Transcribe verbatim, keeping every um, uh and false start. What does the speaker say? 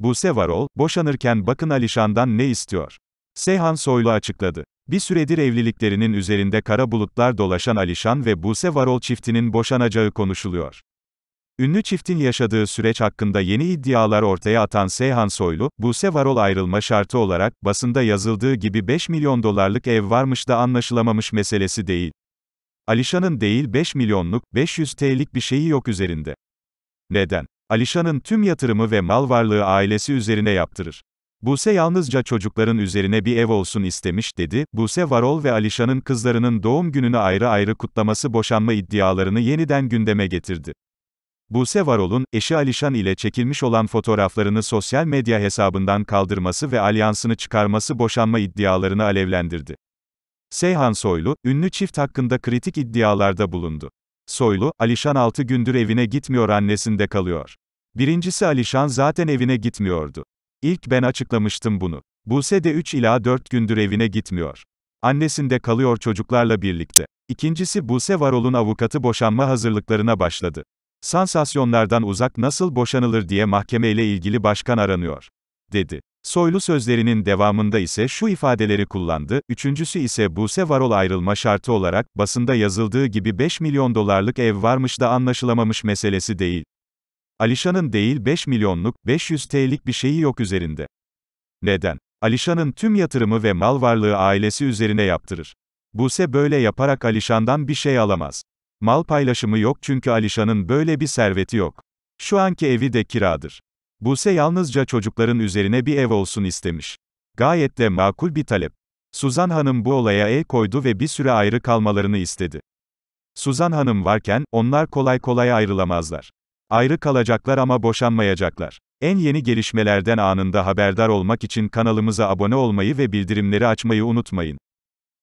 Buse Varol, boşanırken bakın Alişan'dan ne istiyor? Seyhan Soylu açıkladı. Bir süredir evliliklerinin üzerinde kara bulutlar dolaşan Alişan ve Buse Varol çiftinin boşanacağı konuşuluyor. Ünlü çiftin yaşadığı süreç hakkında yeni iddialar ortaya atan Seyhan Soylu, Buse Varol ayrılma şartı olarak, basında yazıldığı gibi beş milyon dolarlık ev varmış da anlaşılamamış meselesi değil. Alişan'ın değil beş milyonluk, beş yüz TL'lik bir şeyi yok üzerinde. Neden? Alişan'ın tüm yatırımı ve mal varlığı ailesi üzerine yaptırır. Buse yalnızca çocukların üzerine bir ev olsun istemiş dedi. Buse Varol ve Alişan'ın kızlarının doğum gününü ayrı ayrı kutlaması boşanma iddialarını yeniden gündeme getirdi. Buse Varol'un, eşi Alişan ile çekilmiş olan fotoğraflarını sosyal medya hesabından kaldırması ve alyansını çıkarması boşanma iddialarını alevlendirdi. Seyhan Soylu, ünlü çift hakkında kritik iddialarda bulundu. Soylu, Alişan altı gündür evine gitmiyor, annesinde kalıyor. Birincisi, Alişan zaten evine gitmiyordu. İlk ben açıklamıştım bunu. Buse de üç ila dört gündür evine gitmiyor. Annesinde kalıyor çocuklarla birlikte. İkincisi, Buse Varol'un avukatı boşanma hazırlıklarına başladı. Sansasyonlardan uzak nasıl boşanılır diye mahkemeyle ilgili başkan aranıyor, dedi. Soylu sözlerinin devamında ise şu ifadeleri kullandı. Üçüncüsü ise Buse Varol ayrılma şartı olarak, basında yazıldığı gibi beş milyon dolarlık ev varmış da anlaşılamamış meselesi değil. Alişan'ın değil beş milyonluk, beş yüz TL'lik bir şeyi yok üzerinde. Neden? Alişan'ın tüm yatırımı ve mal varlığı ailesi üzerine yaptırır. Buse böyle yaparak Alişan'dan bir şey alamaz. Mal paylaşımı yok çünkü Alişan'ın böyle bir serveti yok. Şu anki evi de kiradır. Buse yalnızca çocukların üzerine bir ev olsun istemiş. Gayet de makul bir talep. Suzan Hanım bu olaya el koydu ve bir süre ayrı kalmalarını istedi. Suzan Hanım varken, onlar kolay kolay ayrılamazlar. Ayrı kalacaklar ama boşanmayacaklar. En yeni gelişmelerden anında haberdar olmak için kanalımıza abone olmayı ve bildirimleri açmayı unutmayın.